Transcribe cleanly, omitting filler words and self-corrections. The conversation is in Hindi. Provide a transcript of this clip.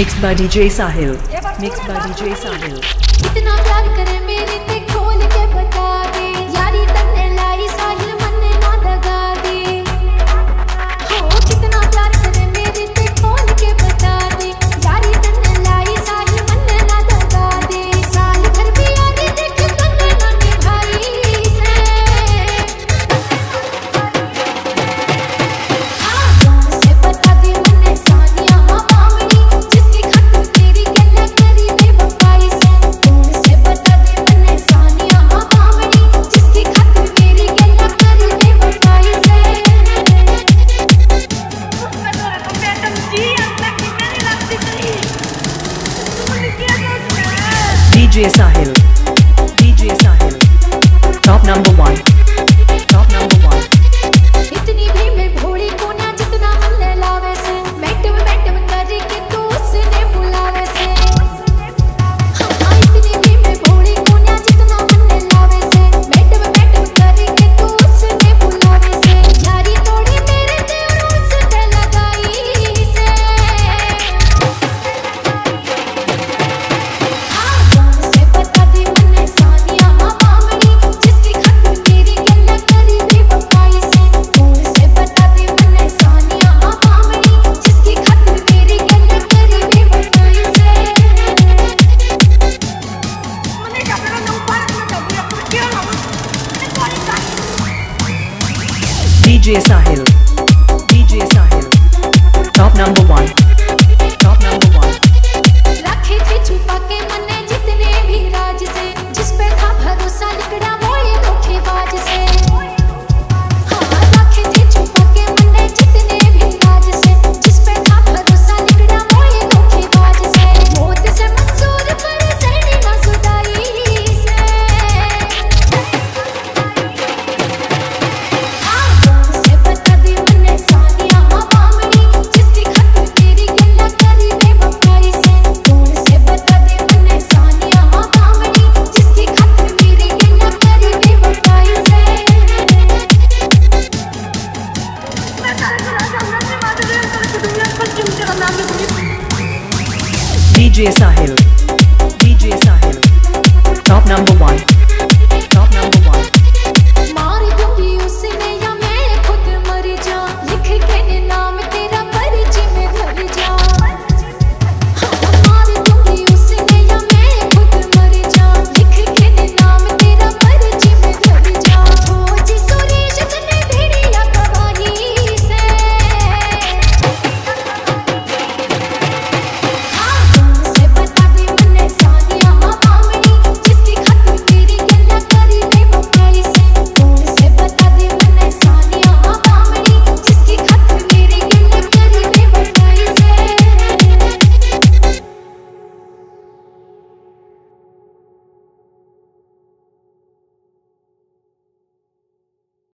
Mix by DJ Sahil. इतना प्यार करे मेरे ते खोल के बता दे, यारी तन्ने लाई साहिल मन्ने ना दगा दे। हो कितना प्यार करे मेरे ते खोल के बता दे, यारी तन्ने लाई साहिल मन्ने ना दगा दे। साल भर भी यारी देख तन्ने ना निभाई से। हाँ जान से बता दे मन्ने सानिया हाँ बामनी, जिसकी खातिर तेरी गला करी मैं बपाई से। जान से बता दे मन्ने सानिया हाँ बामनी, जिसकी खातिर तेरी गला करी मैं बपाई से। DJ Sahil Top number 1। इतनी भी मैं भोली को ना जितना मन्ने लावे से। मैडम करी के तू उसने बुलावे से। हाँ इतनी भी मैं भोली को ना जितना मन्ने लावे से। मैडम करी के तू उसने बुलावे से। यारी थोड़ी मेरे ते और उसने लगाई से। हाँ जान से बता दे मन्ने सानिया हाँ बामनी, जिसकी खातिर तेरी गला करी मैं बपाई से। जान से बता दे मन्ने सानिया हाँ बामनी, जिसकी खातिर तेरी गला करी मैं बपाई से। DJ Sahil Top number 1। रखे थे छुपा के मन्ने जितने भी राज से, जिस पे था भरोसा लिकड़ा वो ये धोखेबाज से। हाँ रखे थे छुपा के मन्ने जितने भी राज से, जिस पे था भरोसा लिकड़ा वो ये धोखेबाज से। मौत से मंजूर पर सैनी ना जुदाई से। हाँ जान से बता दे मन्ने सानिया हाँ बामनी, जिसकी खातिर तेरी गला करी मैं बपाई से। जान से बता दे मन्ने सानिया हाँ बामनी, जिसकी खातिर तेरी गला करी मैं बपाई से। DJ Sahil Top number 1।